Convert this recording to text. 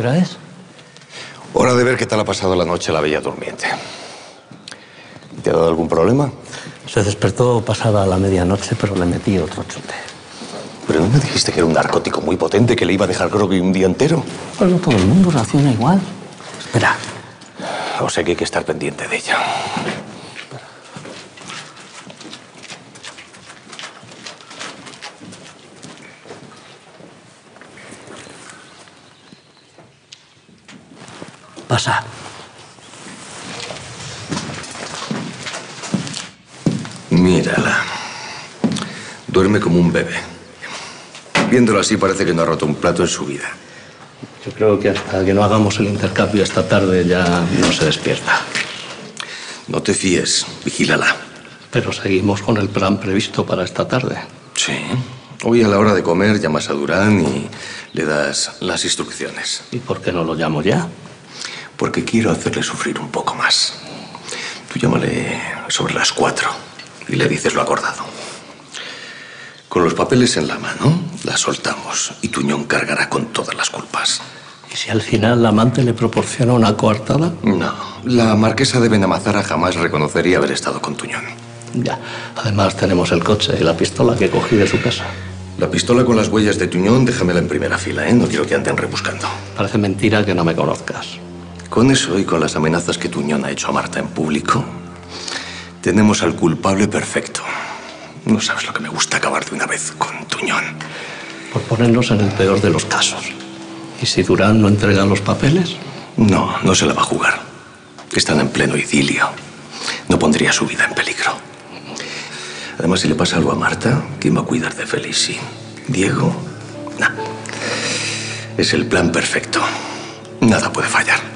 ¿Qué hora es? Hora de ver qué tal ha pasado la noche la Bella Durmiente. ¿Te ha dado algún problema? Se despertó pasada la medianoche, pero le metí otro chute. ¿Pero no me dijiste que era un narcótico muy potente que le iba a dejar grogui un día entero? Pues no todo el mundo reacciona igual. Espera. O sea que hay que estar pendiente de ella. Pasa. Mírala. Duerme como un bebé. Viéndolo así parece que no ha roto un plato en su vida. Yo creo que hasta que no hagamos el intercambio esta tarde ya no se despierta. No te fíes, vigílala. Pero seguimos con el plan previsto para esta tarde. Sí. Hoy a la hora de comer llamas a Durán y le das las instrucciones. ¿Y por qué no lo llamo ya? Porque quiero hacerle sufrir un poco más. Tú llámale sobre las 4 y le dices lo acordado. Con los papeles en la mano, la soltamos y Tuñón cargará con todas las culpas. ¿Y si al final la amante le proporciona una coartada? No, la marquesa de Benamazara jamás reconocería haber estado con Tuñón. Ya, además tenemos el coche y la pistola que cogí de su casa. La pistola con las huellas de Tuñón, déjamela en primera fila, ¿eh? No quiero que anden rebuscando. Parece mentira que no me conozcas. Con eso y con las amenazas que Tuñón ha hecho a Marta en público, tenemos al culpable perfecto. No sabes lo que me gusta acabar de una vez con Tuñón. Por ponernos en el peor de los casos. ¿Y si Durán no entrega los papeles? No, no se la va a jugar. Están en pleno idilio. No pondría su vida en peligro. Además, si le pasa algo a Marta, ¿quién va a cuidar de Félix? ¿Sí? ¿Diego? No. Es el plan perfecto. Nada puede fallar.